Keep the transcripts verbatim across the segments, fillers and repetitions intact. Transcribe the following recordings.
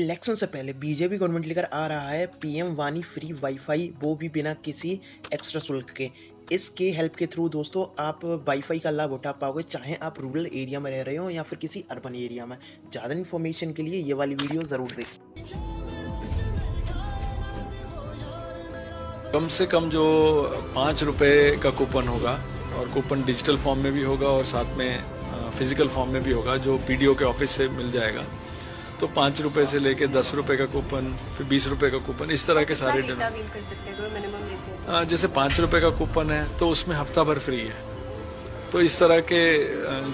Election से पहले BJP government लेकर आ रहा है पीएम वानी फ्री वाईफाई, वो भी बिना किसी एक्स्ट्रा शुल्क के। इसके हेल्प के थ्रू दोस्तों आप वाईफाई का लाभ उठा पाओगे, चाहे आप रूरल एरिया में रह रहे हो या फिर किसी अर्बन एरिया में। ज़्यादा इन्फॉर्मेशन के लिए ये वाली वीडियो ज़रूर देखें। कम से कम जो पाँच रुपये का कूपन होगा, और कूपन डिजिटल फॉर्म में भी होगा और साथ में फिजिकल फॉर्म में भी होगा, जो पीडीओ के ऑफिस से मिल जाएगा। तो पाँच रुपये से लेके दस रुपये का कूपन, फिर बीस रुपये का कूपन, इस तरह के सारे डिनर। जैसे पाँच रुपये का कूपन है तो उसमें हफ्ता भर फ्री है, तो इस तरह के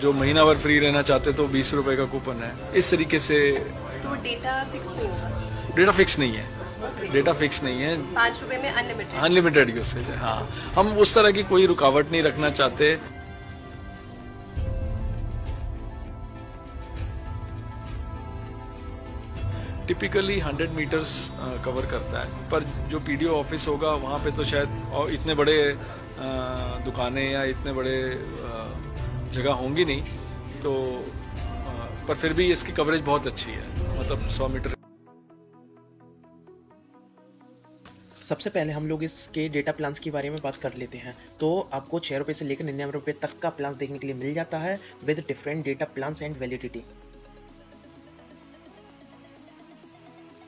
जो महीना भर फ्री रहना चाहते तो बीस रुपये का कूपन है। इस तरीके से तो डेटा फिक्स नहीं होगा। डेटा फिक्स नहीं है डेटा फिक्स नहीं है पाँच रुपए में अनलिमिटेड अनलिमिटेड यूसेज है। हाँ, हम उस तरह की कोई रुकावट नहीं रखना चाहते। टिपिकली हंड्रेड मीटर्स कवर करता है, पर जो पीडीओ ऑफिस होगा वहाँ पे तो शायद और इतने बड़े दुकानें या इतने बड़े जगह होंगी नहीं, तो पर फिर भी इसकी कवरेज बहुत अच्छी है, मतलब सौ मीटर। सबसे पहले हम लोग इसके डेटा प्लान्स के बारे में बात कर लेते हैं। तो आपको छः रुपये से लेकर निन्यानवे रुपये तक का प्लान देखने के लिए मिल जाता है, with different data plans and validity.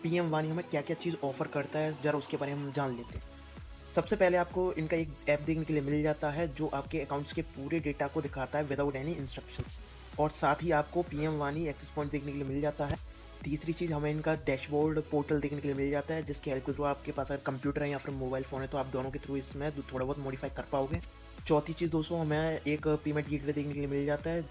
PM वानी हमें क्या क्या चीज़ ऑफर करता है, जरा उसके बारे में हम जान लेते हैं। सबसे पहले आपको इनका एक ऐप देखने के लिए मिल जाता है जो आपके अकाउंट्स के पूरे डेटा को दिखाता है विदाउट एनी इंस्ट्रक्शन, और साथ ही आपको पीएम वानी एक्सेस पॉइंट देखने के लिए मिल जाता है। तीसरी चीज़ हमें इनका डैशबोर्ड पोर्टल देखने के लिए मिल जाता है, जिसके हेल्प के थ्रू आपके पास अगर कंप्यूटर है या फिर मोबाइल फ़ोन है तो आप दोनों के थ्रू इसमें थोड़ा बहुत मॉडिफाई कर पाओगे। चौथी चीज़ दोस्तों, हमें एक पेमेंट गेटवे देखने के लिए मिल जाता है।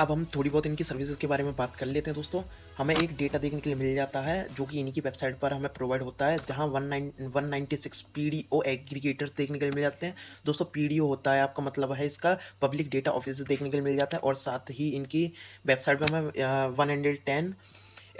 अब हम थोड़ी बहुत इनकी सर्विसेज के बारे में बात कर लेते हैं। दोस्तों, हमें एक डेटा देखने के लिए मिल जाता है जो कि इन्हीं की वेबसाइट पर हमें प्रोवाइड होता है, जहां one nine one nine six PDO aggregators देखने के लिए मिल जाते हैं। दोस्तों, पीडीओ होता है आपका मतलब है इसका पब्लिक डेटा ऑफिस देखने के लिए मिल जाता है, और साथ ही इनकी वेबसाइट पर हमें one hundred ten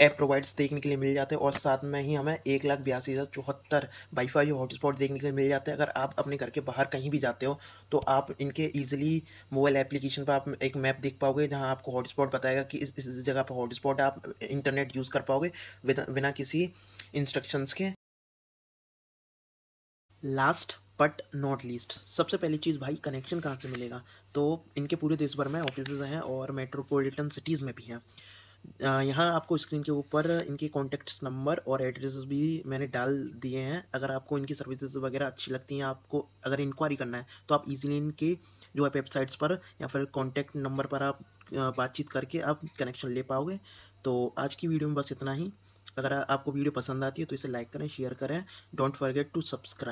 app providers देखने के लिए मिल जाते हैं, और साथ में ही हमें एक लाख बयासी हज़ार चौहत्तर वाईफाई हॉटस्पॉट देखने के लिए मिल जाते हैं। अगर आप अपने घर के बाहर कहीं भी जाते हो तो आप इनके ईजिली मोबाइल एप्लीकेशन पर आप एक मैप देख पाओगे, जहां आपको हॉटस्पॉट बताएगा कि इस इस जगह पर हॉटस्पॉट आप इंटरनेट यूज़ कर पाओगे बिना किसी इंस्ट्रक्शंस के। लास्ट बट नॉट लीस्ट, सबसे पहली चीज़ भाई, कनेक्शन कहाँ से मिलेगा। तो इनके पूरे देश भर में ऑफिसेज हैं और मेट्रोपोलिटन सिटीज़ में भी हैं। यहाँ आपको स्क्रीन के ऊपर इनके कॉन्टैक्ट्स नंबर और एड्रेसेस भी मैंने डाल दिए हैं। अगर आपको इनकी सर्विसेज वगैरह अच्छी लगती हैं, आपको अगर इंक्वायरी करना है तो आप इजीली इनके जो है वेबसाइट्स पर या फिर कॉन्टैक्ट नंबर पर आप बातचीत करके आप कनेक्शन ले पाओगे। तो आज की वीडियो में बस इतना ही। अगर आपको वीडियो पसंद आती है तो इसे लाइक करें, शेयर करें। Don't forget to subscribe.